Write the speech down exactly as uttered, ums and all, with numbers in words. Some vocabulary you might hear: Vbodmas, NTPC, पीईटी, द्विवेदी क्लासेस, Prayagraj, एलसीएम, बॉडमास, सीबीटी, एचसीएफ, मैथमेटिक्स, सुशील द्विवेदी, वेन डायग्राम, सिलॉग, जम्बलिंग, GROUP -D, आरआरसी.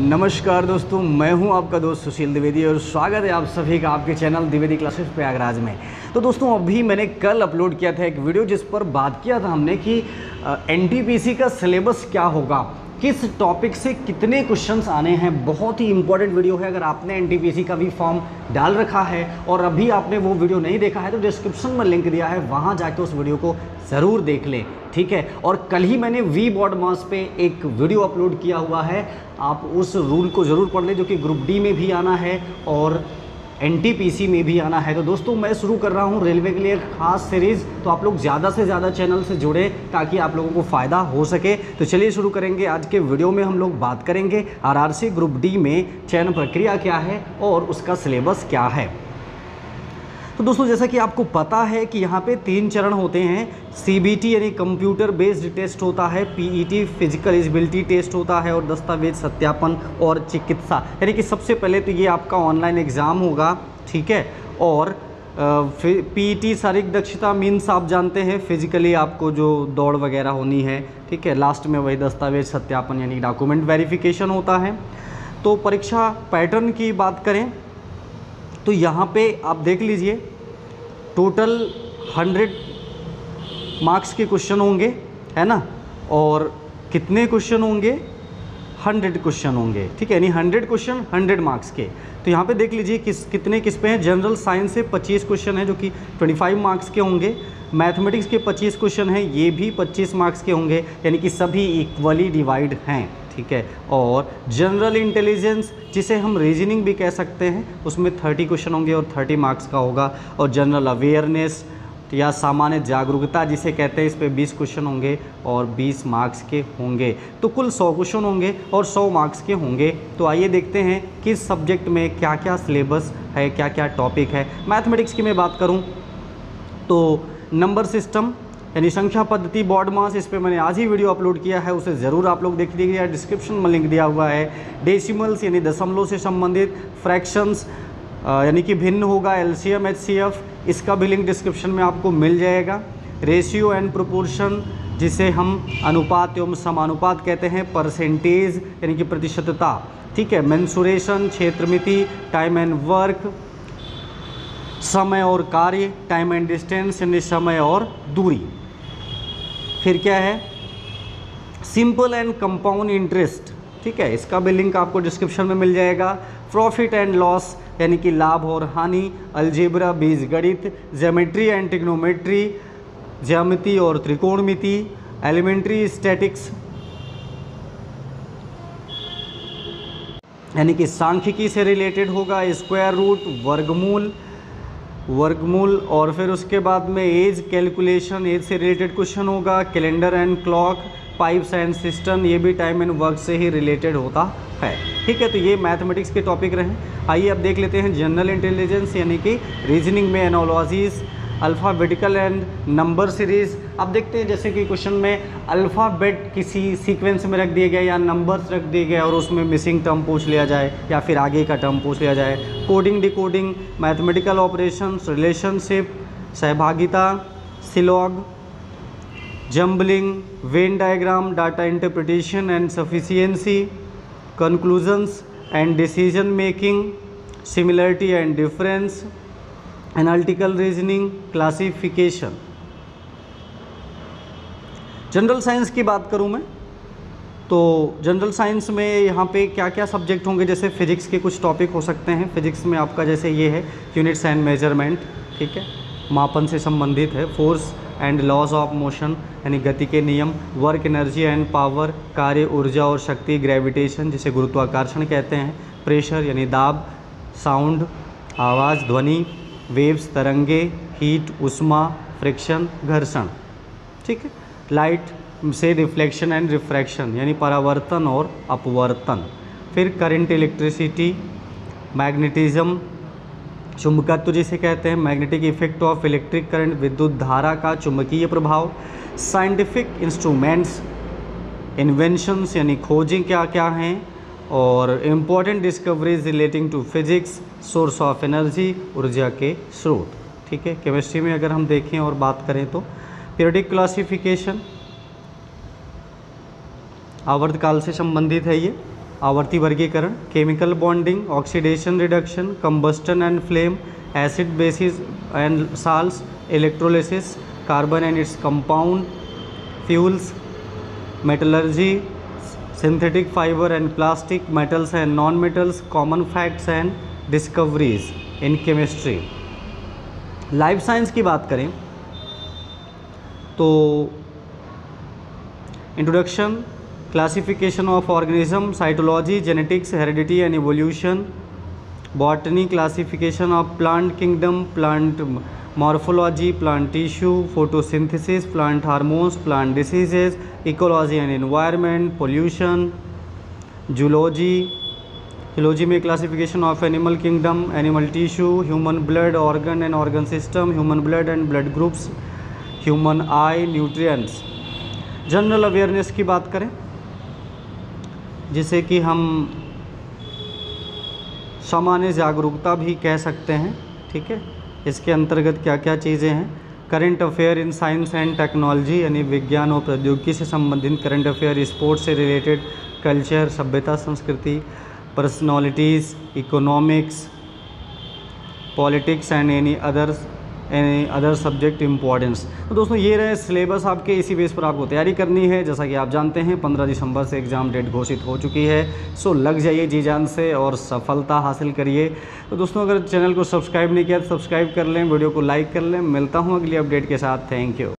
नमस्कार दोस्तों, मैं हूं आपका दोस्त सुशील द्विवेदी और स्वागत है आप सभी का आपके चैनल द्विवेदी क्लासेस प्रयागराज में। तो दोस्तों, अभी मैंने कल अपलोड किया था एक वीडियो जिस पर बात किया था हमने कि एनटीपीसी का सिलेबस क्या होगा, किस टॉपिक से कितने क्वेश्चंस आने हैं। बहुत ही इंपॉर्टेंट वीडियो है। अगर आपने एनटीपीसी का भी फॉर्म डाल रखा है और अभी आपने वो वीडियो नहीं देखा है तो डिस्क्रिप्शन में लिंक दिया है, वहाँ जाके उस वीडियो को ज़रूर देख लें, ठीक है। और कल ही मैंने वीबॉडमास पे एक वीडियो अपलोड किया हुआ है, आप उस रूल को ज़रूर पढ़ लें जो कि ग्रुप डी में भी आना है और एनटीपीसी में भी आना है। तो दोस्तों, मैं शुरू कर रहा हूँ रेलवे के लिए एक खास सीरीज़, तो आप लोग ज़्यादा से ज़्यादा चैनल से जुड़े ताकि आप लोगों को फ़ायदा हो सके। तो चलिए शुरू करेंगे। आज के वीडियो में हम लोग बात करेंगे आरआरसी ग्रुप डी में चयन प्रक्रिया क्या है और उसका सिलेबस क्या है। तो दोस्तों, जैसा कि आपको पता है कि यहाँ पे तीन चरण होते हैं। सीबीटी यानी कंप्यूटर बेस्ड टेस्ट होता है, पीईटी फिजिकल एलिजिबिलिटी टेस्ट होता है और दस्तावेज सत्यापन और चिकित्सा। यानी कि सबसे पहले तो ये आपका ऑनलाइन एग्ज़ाम होगा, ठीक है। और फिर पीईटी शारीरिक दक्षता मीन्स आप जानते हैं फिजिकली आपको जो दौड़ वगैरह होनी है, ठीक है। लास्ट में वही दस्तावेज सत्यापन यानी डॉक्यूमेंट वेरिफिकेशन होता है। तो परीक्षा पैटर्न की बात करें तो यहाँ पे आप देख लीजिए टोटल हंड्रेड मार्क्स के क्वेश्चन होंगे, है ना। और कितने क्वेश्चन होंगे? हंड्रेड क्वेश्चन होंगे, ठीक है। यानी हंड्रेड क्वेश्चन हंड्रेड मार्क्स के। तो यहाँ पे देख लीजिए किस कितने किस पे हैं। जनरल साइंस से पच्चीस क्वेश्चन हैं जो कि पच्चीस मार्क्स के होंगे। मैथमेटिक्स के पच्चीस क्वेश्चन हैं, ये भी पच्चीस मार्क्स के होंगे, यानी कि सभी इक्वली डिवाइड हैं, ठीक है। और जनरल इंटेलिजेंस जिसे हम रीजनिंग भी कह सकते हैं उसमें तीस क्वेश्चन होंगे और तीस मार्क्स का होगा। और जनरल अवेयरनेस या सामान्य जागरूकता जिसे कहते हैं, इस पे बीस क्वेश्चन होंगे और बीस मार्क्स के होंगे। तो कुल सौ क्वेश्चन होंगे और सौ मार्क्स के होंगे। तो आइए देखते हैं किस सब्जेक्ट में क्या क्या सिलेबस है, क्या क्या टॉपिक है। मैथमेटिक्स की मैं बात करूँ तो नंबर सिस्टम यानी संख्या पद्धति बॉडमास, इस पर मैंने आज ही वीडिए अपलोड किया है, उसे ज़रूर आप लोग देख लीजिएगा। डिस्क्रिप्शन में लिंक दिया हुआ है। डेसिमल्स यानी दशमलव से संबंधित, फ्रैक्शंस यानी कि भिन्न होगा, एलसीएम एचसीएफ, इसका भी लिंक डिस्क्रिप्शन में आपको मिल जाएगा। रेशियो एंड प्रोपोर्शन जिसे हम अनुपात एवं समानुपात कहते हैं, परसेंटेज यानी कि प्रतिशतता, ठीक है। मेंसुरेशन, क्षेत्रमिति, टाइम एंड वर्क, समय और कार्य, टाइम एंड डिस्टेंस यानी समय और दूरी। फिर क्या है? सिंपल एंड कंपाउंड इंटरेस्ट, ठीक है, इसका भी लिंक आपको डिस्क्रिप्शन में मिल जाएगा। प्रॉफिट एंड लॉस यानी कि लाभ और हानि, अलजेब्रा बीजगणित, ज्योमेट्री एंड ट्रिग्नोमेट्री, ज्यामिति और त्रिकोणमिति, एलिमेंट्री स्टैटिक्स यानी कि सांख्यिकी से रिलेटेड होगा, स्क्वायर रूट, वर्गमूल वर्गमूल और फिर उसके बाद में एज कैलकुलेशन, एज से रिलेटेड क्वेश्चन होगा। Calendar and clock, pipes and system, ये भी टाइम एंड वर्क से ही रिलेटेड होता है, ठीक है। तो ये मैथमेटिक्स के टॉपिक रहे। आइए अब देख लेते हैं जनरल इंटेलिजेंस यानी कि रीजनिंग में analogies, alphabetical and number series. अब देखते हैं जैसे कि क्वेश्चन में अल्फ़ाबेट किसी सीक्वेंस में रख दिए गए या नंबर्स रख दिए गए और उसमें मिसिंग टर्म पूछ लिया जाए या फिर आगे का टर्म पूछ लिया जाए। Coding, decoding, mathematical operations, relationship, सहभागिता, सिलॉग, जम्बलिंग, वेन डायग्राम, data interpretation and sufficiency, conclusions and decision making, similarity and difference, analytical reasoning, classification. General science की बात करूं मैं तो जनरल साइंस में यहाँ पे क्या क्या सब्जेक्ट होंगे? जैसे फिजिक्स के कुछ टॉपिक हो सकते हैं। फिजिक्स में आपका जैसे ये है यूनिट्स एंड मेजरमेंट, ठीक है, मापन से संबंधित है। Force and laws of motion यानी गति के नियम, वर्क एनर्जी एंड पावर, कार्य ऊर्जा और शक्ति, ग्रेविटेशन जिसे गुरुत्वाकर्षण कहते हैं, प्रेशर यानी दाब, साउंड आवाज़ ध्वनि, वेव्स तरंगे, हीट उष्मा, फ्रिक्शन घर्षण, ठीक है। लाइट से रिफ्लेक्शन एंड रिफ्रैक्शन यानी परावर्तन और अपवर्तन। फिर करंट, इलेक्ट्रिसिटी, मैग्नेटिज्म, चुंबकत्व जिसे कहते हैं, magnetic effect of electric current, विद्युत धारा का चुंबकीय प्रभाव, साइंटिफिक इंस्ट्रूमेंट्स, इन्वेंशंस यानी खोजें क्या क्या हैं, और important discoveries relating to physics, source of energy ऊर्जा के स्रोत, ठीक है। केमिस्ट्री में अगर हम देखें और बात करें तो पीरियडिक क्लासिफिकेशन आवर्तकाल से संबंधित है ये, आवर्ती वर्गीकरण, chemical bonding, oxidation reduction, combustion and flame, acid bases and salts, electrolysis, carbon and its compound, fuels, metallurgy, synthetic fibre and plastic, metals and non metals, common facts and discoveries in chemistry. Life science की बात करें तो introduction, classification of organism, cytology, genetics, heredity and evolution, botany, classification of plant kingdom, plant morphology, plant tissue, photosynthesis, plant hormones, plant diseases, ecology and environment, pollution, zoology, zoology में classification of animal kingdom, animal tissue, human blood, organ and organ system, human blood and blood groups, human eye, nutrients. General awareness की बात करें जिसे कि हम सामान्य जागरूकता भी कह सकते हैं, ठीक है। इसके अंतर्गत क्या क्या चीज़ें हैं, current affair in science and technology यानी विज्ञान और प्रौद्योगिकी से संबंधित करंट अफेयर, स्पोर्ट्स से रिलेटेड, कल्चर, सभ्यता, संस्कृति, personalities, economics, politics and any others any other subject importance. तो दोस्तों ये रहे सिलेबस आपके, इसी बेस पर आपको तैयारी करनी है। जैसा कि आप जानते हैं पंद्रह दिसंबर से एग्ज़ाम डेट घोषित हो चुकी है, सो लग जाइए जी जान से और सफलता हासिल करिए। तो दोस्तों अगर चैनल को सब्सक्राइब नहीं किया तो सब्सक्राइब कर लें, वीडियो को लाइक कर लें। मिलता हूँ अगली अपडेट के साथ, थैंक यू।